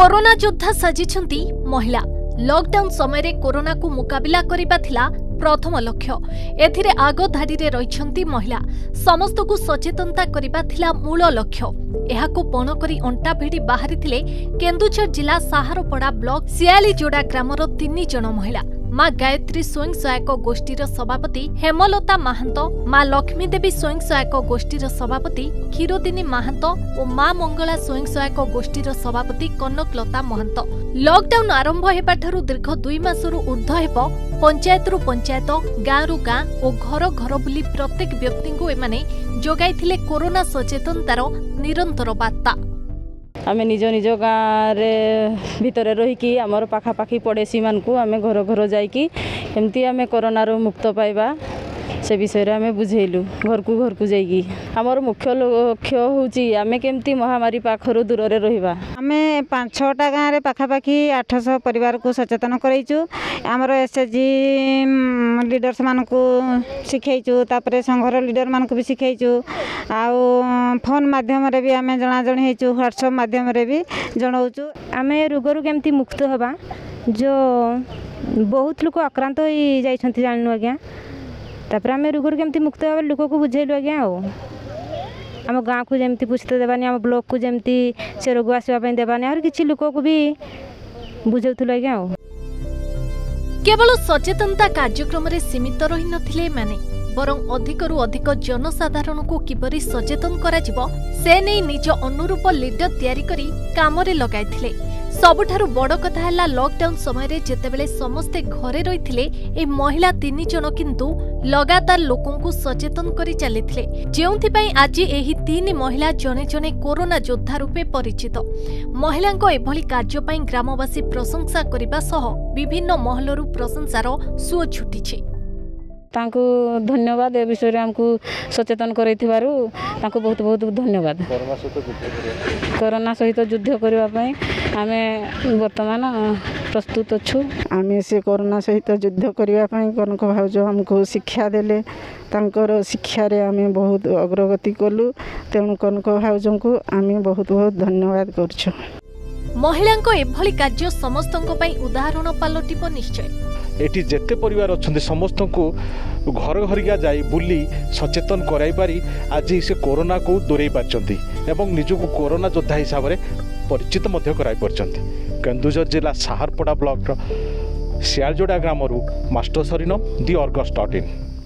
Corona योद्धा साजिछंती महिला। Lockdown समय रे कोरोना को मुकाबला करिबा थिला प्रथम लक्ष्य। एथिरे आगधारी रे रहिछंती महिला। समस्त को सचेतनता करिबा थिला मूल लक्ष्य। एहाको पण करी अंटा भिडी बाहरी थिले केन्दुझर जिला सहारोपड़ा ब्लॉक सियालीजोड़ा ग्रामर 3 जण महिला। माँ गायत्री स्वयं सहायक गोष्ठीर सभापति हेमलता महांत, माँ लक्ष्मीदेवी स्वयं सहायक गोष्ठीर सभापति क्षीरोदिनी महांत और माँ मंगला स्वयं सहायक गोष्ठीर सभापति कनकलता महंत। लॉकडाउन आरंभ होबा ठारू दीर्घ 2 मासरू ऊर्ध्व हेबो पंचायतरू पंचायत, गाँरू गाँ और घर घर बुली प्रत्येक व्यक्ति को एमाने जोगाइथिले कोरोना सचेतनतार निरंतर बार्ता। आम निज निज गाँव भितर रहीकि आमर पाखापाखी पड़ोशी मान को आम घर घर जामती आम कोरोनार मुक्त पाइबा से विषय आम बुझेलु। घर को जाकि आमर मुख्य लक्ष्य होची आम केमती महामारी पाखर दूर रहा। आम 5-6टा गाँव में पाखापाखी 800 परिवार को सचेतन कराइचु। आमर एसएचजी लीडर्स मान को शिखाइचु, तापर संघर लीडर मान को भी शिखाइचु। आउ फोन माध्यम रे भी आम जनाजनी होचु, व्हाट्सएप माध्यम रे भी जनाउचु। आम रोगरू केमती मुक्त होबा जो बहुत लोग आक्रांत हो जाइछंती जानलु आज्ञा। तापर आम रोगरू केमती मुक्त होबा लोक को बुझेलु आज्ञा। आम गाँ को जमती पुछते देवानी, आम ब्लॉक को जमती से रोग आसवाई देवानी, और किसी लोक को भी बुझाऊल आज्ञा। केवल सचेतनता कार्यक्रम रे सीमित रही नथिले माने बरं अधिकरू अधिक जनसाधारण को किपरि सचेतन कराजिबो से नै निज अनुरूप लीडर तयारी करी काम रे लगाइथिले। सबुठारू बड़ कथा हला लॉकडाउन समय रे जेतेबेले समस्ते घरे रहिथिले ए महिला 3 जण किंतु लगातार लोकों को सचेतन करी चलिथिले, जेउथि पई आज एही 3 महिला जने जने कोरोना योद्धा रूपे परिचित। महिलांको एभली कार्य पई ग्रामवासी प्रशंसा करिबा सह विभिन्न महलरू प्रशंसार सुओ छुटिछि। तांकु धन्यवाद ए विषय आमको सचेतन करैथिबारु तांकु बहुत बहुत धन्यवाद। कोरोना सहित युद्ध करबा पई आमे वर्तमान प्रस्तुत छु। आमे से कोरोना सहित युद्ध करबा पई कनको भाउजो हमको शिक्षा देले, तांकर शिक्षा रे आमे बहुत अग्रगति कलु। तेनु कनको भाउजो को आमे बहुत बहुत धन्यवाद करछु। महिलांको एभली कार्य समस्तंको पई उदाहरण पालटिबो निश्चय। एटी जेते परिवार अच्छे समस्त को घर घरिका जा बुली सचेतन कराई पारी आज से कोरोना को दूरे पार्टी एवं निजक कोरोना योद्धा हिसाब से परिचित कराई पार्टी। केन्दुझर जिला सहारपड़ा ब्लॉक सियालजोड़ा ग्रामरू मास्टर सरीन TheArgus.in।